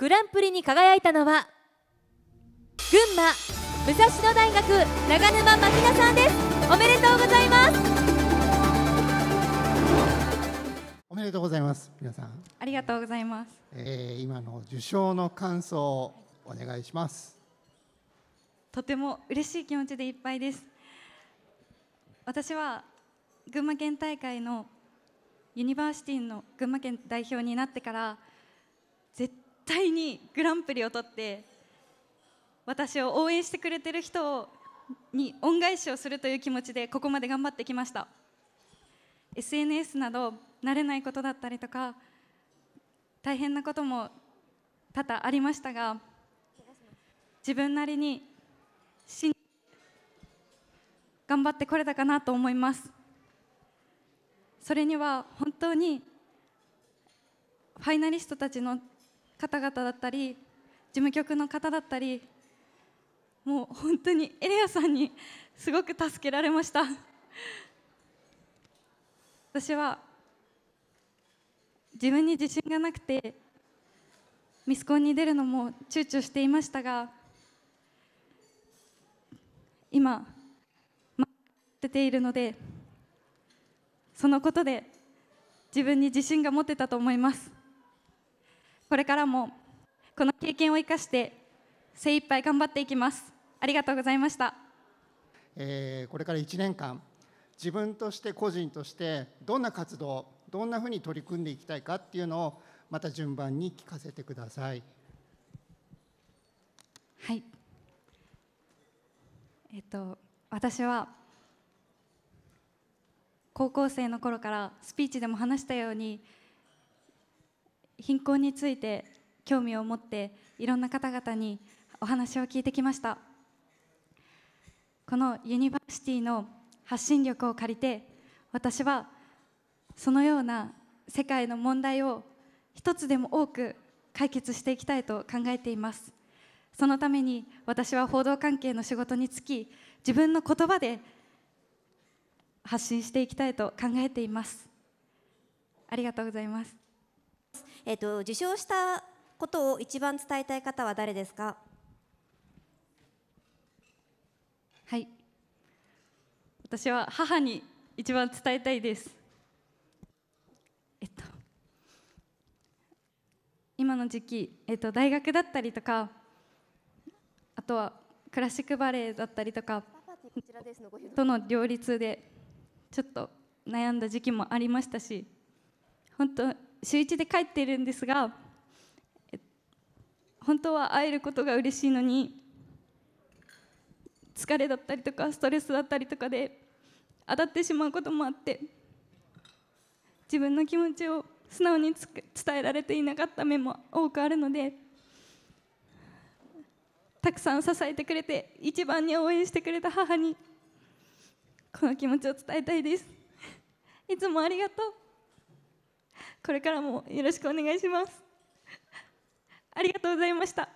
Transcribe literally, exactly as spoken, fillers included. グランプリに輝いたのは群馬武蔵野大学長沼まきなさんです。おめでとうございます。おめでとうございます。皆さんありがとうございます。えー、今の受賞の感想をお願いします。とても嬉しい気持ちでいっぱいです。私は群馬県大会のユニバーシティの群馬県代表になってから絶対にグランプリを取って私を応援してくれてる人に恩返しをするという気持ちでここまで頑張ってきました。 エスエヌエス など慣れないことだったりとか大変なことも多々ありましたが、自分なりにしん頑張ってこれたかなと思います。それには本当にファイナリストたちの方々だったり事務局の方だったりもう本当にエレアさんにすごく助けられました。私は自分に自信がなくてミスコンに出るのも躊躇していましたが、今出ているのでそのことで自分に自信が持てたと思います。これからもこの経験を生かして精一杯頑張っていきます。ありがとうございました。えー、これからいちねんかん自分として個人としてどんな活動どんなふうに取り組んでいきたいかっていうのをまた順番に聞かせてください。はい、えっと、私は高校生の頃からスピーチでも話したように貧困について興味を持っていろんな方々にお話を聞いてきました。このユニバーシティの発信力を借りて私はそのような世界の問題を一つでも多く解決していきたいと考えています。そのために私は報道関係の仕事に就き自分の言葉で発信していきたいと考えています。ありがとうございます。えっと、受賞したことを一番伝えたい方は誰ですか？はい。私は母に一番伝えたいです。えっと、今の時期、えっと、大学だったりとか、あとはクラシックバレエだったりとかとの両立でちょっと悩んだ時期もありましたし、本当週一で帰っているんですが、本当は会えることが嬉しいのに疲れだったりとかストレスだったりとかで当たってしまうこともあって、自分の気持ちを素直に伝えられていなかった面も多くあるので、たくさん支えてくれて一番に応援してくれた母にこの気持ちを伝えたいです。いつもありがとう。これからもよろしくお願いします。ありがとうございました。